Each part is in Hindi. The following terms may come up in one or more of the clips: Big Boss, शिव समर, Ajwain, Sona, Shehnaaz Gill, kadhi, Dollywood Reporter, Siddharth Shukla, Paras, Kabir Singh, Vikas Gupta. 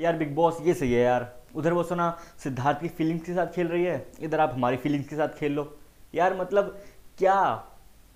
यार बिग बॉस ये सही है यार। उधर वो सोना सिद्धार्थ की फीलिंग्स के साथ खेल रही है, इधर आप हमारी फीलिंग्स के साथ खेल लो यार। मतलब क्या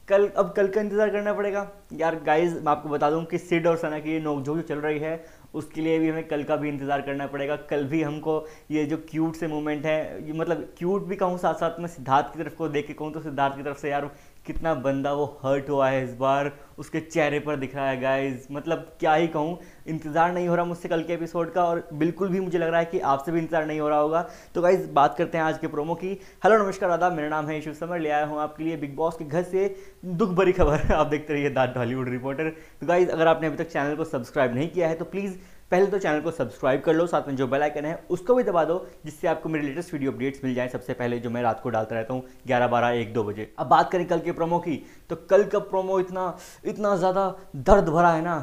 कल का इंतज़ार करना पड़ेगा यार। गाइज मैं आपको बता दूं कि सिड और सना की ये नोकझोंक जो चल रही है उसके लिए भी हमें कल का भी इंतज़ार करना पड़ेगा। कल भी हमको ये जो क्यूट से मूवमेंट है, ये मतलब क्यूट भी कहूँ, साथ साथ में सिद्धार्थ की तरफ को देख के कहूँ तो सिद्धार्थ की तरफ से यार कितना बंदा वो हर्ट हुआ है इस बार, उसके चेहरे पर दिख रहा है गाइज। मतलब क्या ही कहूँ, इंतज़ार नहीं हो रहा मुझसे कल के एपिसोड का, और बिल्कुल भी मुझे लग रहा है कि आपसे भी इंतजार नहीं हो रहा होगा। तो गाइज बात करते हैं आज के प्रोमो की। हेलो नमस्कार आदाब, मेरा नाम है शिव समर, ले आया हूँ आपके लिए बिग बॉस के घर से दुख भरी खबर। आप देखते रहिए द डॉलीवुड रिपोर्टर। तो गाइज अगर आपने अभी तक चैनल को सब्सक्राइब नहीं किया है तो प्लीज़ पहले तो चैनल को सब्सक्राइब कर लो, साथ में जो बेल आइकन है उसको भी दबा दो, जिससे आपको मेरे लेटेस्ट वीडियो अपडेट्स मिल जाएं सबसे पहले, जो मैं रात को डालता रहता हूँ 11, 12, 1, 2 बजे। अब बात करें कल के प्रोमो की, तो कल का प्रोमो इतना ज़्यादा दर्द भरा है ना।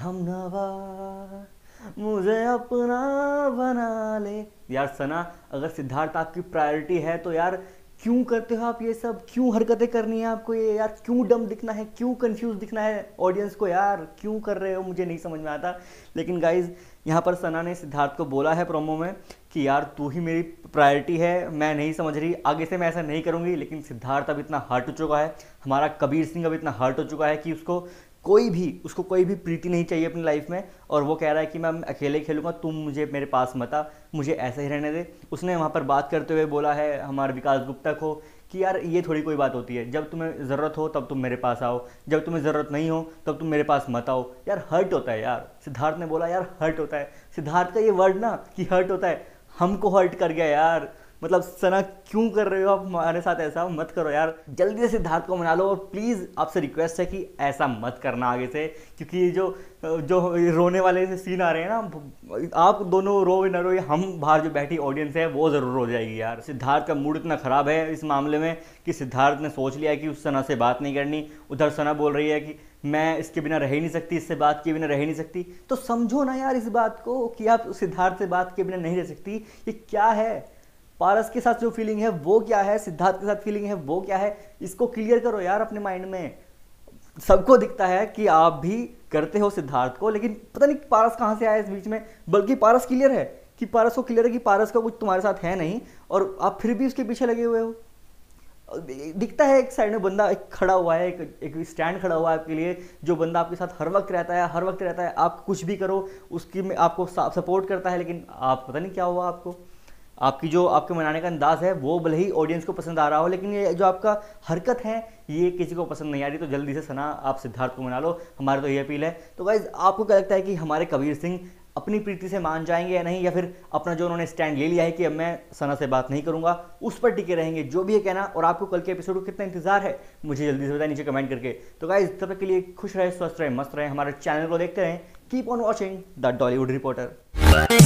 हम नवा मुझे अपना बना ले यार सना, अगर सिद्धार्थ आपकी प्रायोरिटी है तो यार क्यों करते हो आप ये सब, क्यों हरकतें करनी है आपको ये यार, क्यों डम दिखना है, क्यों कंफ्यूज दिखना है ऑडियंस को यार, क्यों कर रहे हो, मुझे नहीं समझ में आता। लेकिन गाइज यहाँ पर सना ने सिद्धार्थ को बोला है प्रोमो में कि यार तू ही मेरी प्रायोरिटी है, मैं नहीं समझ रही, आगे से मैं ऐसा नहीं करूँगी। लेकिन सिद्धार्थ अब इतना हर्ट हो चुका है, हमारा कबीर सिंह अब इतना हर्ट हो चुका है कि उसको कोई भी प्रीति नहीं चाहिए अपनी लाइफ में, और वो कह रहा है कि मैं अकेले खेलूँगा, तुम मुझे मेरे पास मत आ, मुझे ऐसे ही रहने दे। उसने वहाँ पर बात करते हुए बोला है हमारे विकास गुप्ता को कि यार ये थोड़ी कोई बात होती है, जब तुम्हें ज़रूरत हो तब तुम मेरे पास आओ, जब तुम्हें ज़रूरत नहीं हो तब तुम मेरे पास मत आओ। यार हर्ट होता है यार, सिद्धार्थ ने बोला यार हर्ट होता है। सिद्धार्थ का ये वर्ड ना कि हर्ट होता है, हमको हर्ट कर गया यार। मतलब सना क्यों कर रहे हो आप हमारे साथ, ऐसा मत करो यार, जल्दी से सिद्धार्थ को मना लो। और प्लीज़ आपसे रिक्वेस्ट है कि ऐसा मत करना आगे से, क्योंकि ये जो रोने वाले से सीन आ रहे हैं ना, आप दोनों रो ना रो, हम बाहर जो बैठी ऑडियंस है वो ज़रूर रो जाएगी यार। सिद्धार्थ का मूड इतना ख़राब है इस मामले में कि सिद्धार्थ ने सोच लिया है कि उस सना से बात नहीं करनी। उधर सना बोल रही है कि मैं इसके बिना रह ही नहीं सकती, इससे बात के बिना रह ही नहीं सकती। तो समझो ना यार इस बात को कि आप सिद्धार्थ से बात के बिना नहीं रह सकती, ये क्या है। पारस के साथ जो फीलिंग है वो क्या है, सिद्धार्थ के साथ फीलिंग है वो क्या है, इसको क्लियर करो यार अपने माइंड में। सबको दिखता है कि आप भी करते हो सिद्धार्थ को, लेकिन पता नहीं पारस कहाँ से आया इस बीच में। बल्कि पारस क्लियर है कि पारस को क्लियर है कि पारस का कुछ तुम्हारे साथ है नहीं, और आप फिर भी उसके पीछे लगे हुए हो। दिखता है एक साइड में बंदा एक खड़ा हुआ है, एक स्टैंड खड़ा हुआ है आपके लिए, जो बंदा आपके साथ हर वक्त रहता है, आप कुछ भी करो उसकी में आपको सपोर्ट करता है। लेकिन आप पता नहीं क्या हुआ आपको, आपकी जो आपके मनाने का अंदाज़ है वो भले ही ऑडियंस को पसंद आ रहा हो, लेकिन ये जो आपका हरकत है ये किसी को पसंद नहीं आ रही। तो जल्दी से सना आप सिद्धार्थ को मना लो, हमारी तो ये अपील है। तो गाइज़ आपको क्या लगता है कि हमारे कबीर सिंह अपनी प्रीति से मान जाएंगे या नहीं, या फिर अपना जो उन्होंने स्टैंड ले लिया है कि अब मैं सना से बात नहीं करूँगा उस पर टिके रहेंगे, जो भी है कहना। और आपको कल के एपिसोड को कितना इंतजार है मुझे जल्दी से बताएं नीचे कमेंट करके। तो गाइज़ तब तक के लिए खुश रहे, स्वस्थ रहे, मस्त रहे, हमारे चैनल को देखते रहें। Keep on watching the Dollywood reporter.